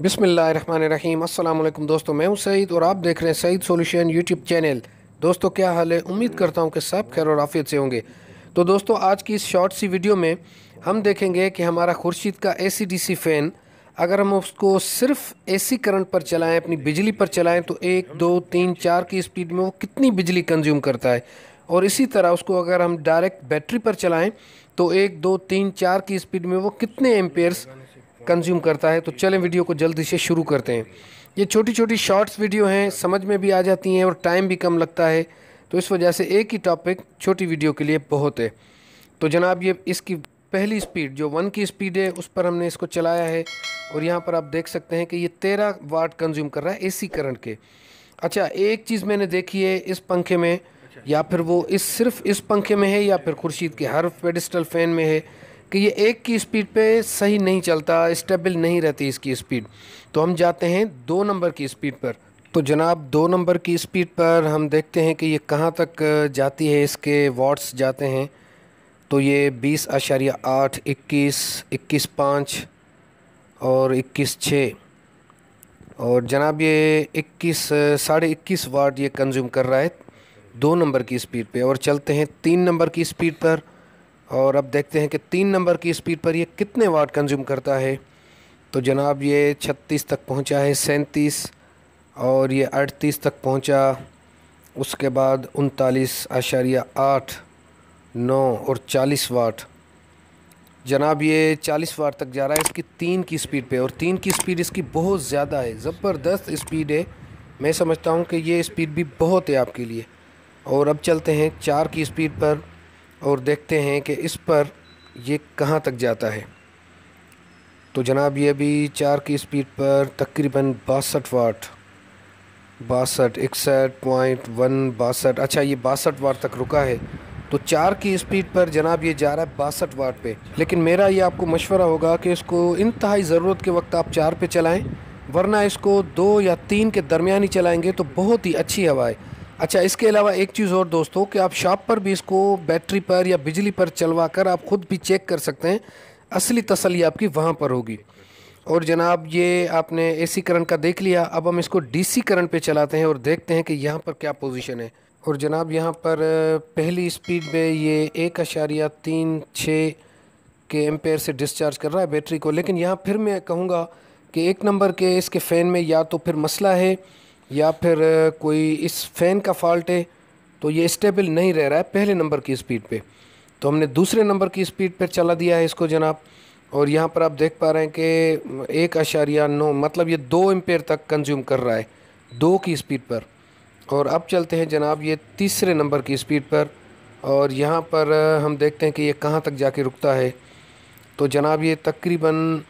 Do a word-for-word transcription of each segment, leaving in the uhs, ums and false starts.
बिस्मिल्लाहिर्रहमानिर्रहीम। अस्सलाम वालेकुम दोस्तों, मैं हूं सईद और आप देख रहे हैं सईद सॉल्यूशन यूट्यूब चैनल। दोस्तों क्या हाल है, उम्मीद करता हूं कि सब खैर और आफियत से होंगे। तो दोस्तों आज की इस शॉर्ट सी वीडियो में हम देखेंगे कि हमारा खुर्शीद का एसी डीसी फ़ैन अगर हम उसको सिर्फ एसी करंट पर चलाएं, अपनी बिजली पर चलाएं, तो एक दो तीन चार की स्पीड में वो कितनी बिजली कंज्यूम करता है। और इसी तरह उसको अगर हम डायरेक्ट बैटरी पर चलाएं तो एक दो तीन चार की स्पीड में वो कितने एम्पेयर्स कंज्यूम करता है। तो चलें वीडियो को जल्दी से शुरू करते हैं। ये छोटी छोटी शॉर्ट्स वीडियो हैं, समझ में भी आ जाती हैं और टाइम भी कम लगता है, तो इस वजह से एक ही टॉपिक छोटी वीडियो के लिए बहुत है। तो जनाब ये इसकी पहली स्पीड जो वन की स्पीड है उस पर हमने इसको चलाया है और यहाँ पर आप देख सकते हैं कि ये तेरह वाट कंज्यूम कर रहा है एसी करंट के। अच्छा, एक चीज़ मैंने देखी है इस पंखे में, या फिर वो इस सिर्फ इस पंखे में है या फिर खुर्शीद के हर पेडिस्टल फ़ैन में है, कि ये एक की स्पीड पे सही नहीं चलता, स्टेबल नहीं रहती इसकी स्पीड। तो हम जाते हैं दो नंबर की स्पीड पर। तो जनाब दो नंबर की स्पीड पर हम देखते हैं कि ये कहाँ तक जाती है, इसके वाट्स जाते हैं। तो ये बीस अशारिया आठ, इक्कीस, इक्कीस पाँच और इक्कीस छः, और जनाब ये इक्कीस साढ़े इक्कीस वाट ये कंज्यूम कर रहा है दो नंबर की स्पीड पे। और चलते हैं तीन नंबर की स्पीड पर और अब देखते हैं कि तीन नंबर की स्पीड पर ये कितने वाट कंज्यूम करता है। तो जनाब ये छत्तीस तक पहुंचा है, सैंतीस, और ये अड़तीस तक पहुंचा, उसके बाद उनतालीस आशारिया आठ, नौ और चालीस वाट। जनाब ये चालीस वाट तक जा रहा है इसकी तीन की स्पीड पे, और तीन की स्पीड इसकी बहुत ज़्यादा है, ज़बरदस्त स्पीड है। मैं समझता हूँ कि ये स्पीड भी बहुत है आपके लिए। और अब चलते हैं चार की स्पीड पर और देखते हैं कि इस पर ये कहाँ तक जाता है। तो जनाब ये अभी चार की स्पीड पर तकरीबन बासठ वाट, बासठ, इकसठ पॉइंट वन, बासठ, अच्छा ये बासठ वाट तक रुका है। तो चार की स्पीड पर जनाब ये जा रहा है बासठ वाट पे। लेकिन मेरा ये आपको मशवरा होगा कि इसको इंतहाई ज़रूरत के वक्त आप चार पे चलाएं, वरना इसको दो या तीन के दरमियान ही चलाएँगे तो बहुत ही अच्छी हवा है। अच्छा, इसके अलावा एक चीज़ और दोस्तों कि आप शॉप पर भी इसको बैटरी पर या बिजली पर चलवा कर आप ख़ुद भी चेक कर सकते हैं, असली तसल्ली आपकी वहाँ पर होगी। और जनाब ये आपने एसी करंट का देख लिया, अब हम इसको डीसी करंट पे चलाते हैं और देखते हैं कि यहाँ पर क्या पोजीशन है। और जनाब यहाँ पर पहली स्पीड में ये एक अशारिया तीन छः के एम्पेयर से डिस्चार्ज कर रहा है बैटरी को। लेकिन यहाँ फिर मैं कहूँगा कि एक नंबर के इसके फ़ैन में या तो फिर मसला है या फिर कोई इस फ़ैन का फॉल्ट है, तो ये स्टेबल नहीं रह रहा है पहले नंबर की स्पीड पे। तो हमने दूसरे नंबर की स्पीड पर चला दिया है इसको जनाब, और यहाँ पर आप देख पा रहे हैं कि एक अशारिया नौ, मतलब ये दो एम्पेयर तक कंज्यूम कर रहा है दो की स्पीड पर। और अब चलते हैं जनाब ये तीसरे नंबर की स्पीड पर और यहाँ पर हम देखते हैं कि ये कहाँ तक जाके रुकता है। तो जनाब ये तकरीबन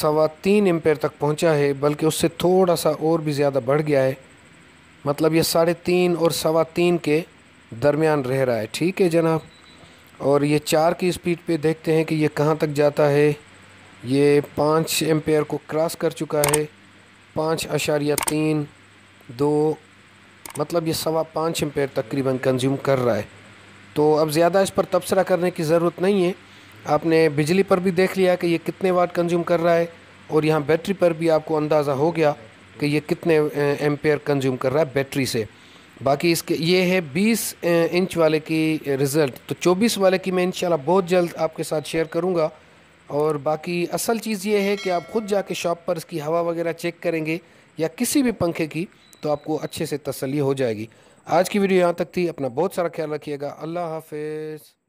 सवा तीन एम्पेयर तक पहुंचा है, बल्कि उससे थोड़ा सा और भी ज़्यादा बढ़ गया है, मतलब ये साढ़े तीन और सवा तीन के दरमियान रह रहा है। ठीक है जनाब, और ये चार की स्पीड पे देखते हैं कि ये कहाँ तक जाता है। ये पाँच एम्पेयर को क्रॉस कर चुका है, पाँच अशारिया तीन दो, मतलब ये सवा पाँच एम्पेयर तकरीबन कंज्यूम कर रहा है। तो अब ज़्यादा इस पर तबसरा करने की ज़रूरत नहीं है, आपने बिजली पर भी देख लिया कि ये कितने वाट कंज्यूम कर रहा है और यहाँ बैटरी पर भी आपको अंदाज़ा हो गया कि ये कितने एम्पेयर कंज्यूम कर रहा है बैटरी से। बाकी इसके ये है बीस इंच वाले की रिज़ल्ट, तो चौबीस वाले की मैं इंशाल्लाह बहुत जल्द आपके साथ शेयर करूँगा। और बाकी असल चीज़ ये है कि आप ख़ुद जाके शॉप पर इसकी हवा वगैरह चेक करेंगे या किसी भी पंखे की, तो आपको अच्छे से तसल्ली हो जाएगी। आज की वीडियो यहाँ तक थी, अपना बहुत सारा ख्याल रखिएगा, अल्लाह हाफिज़।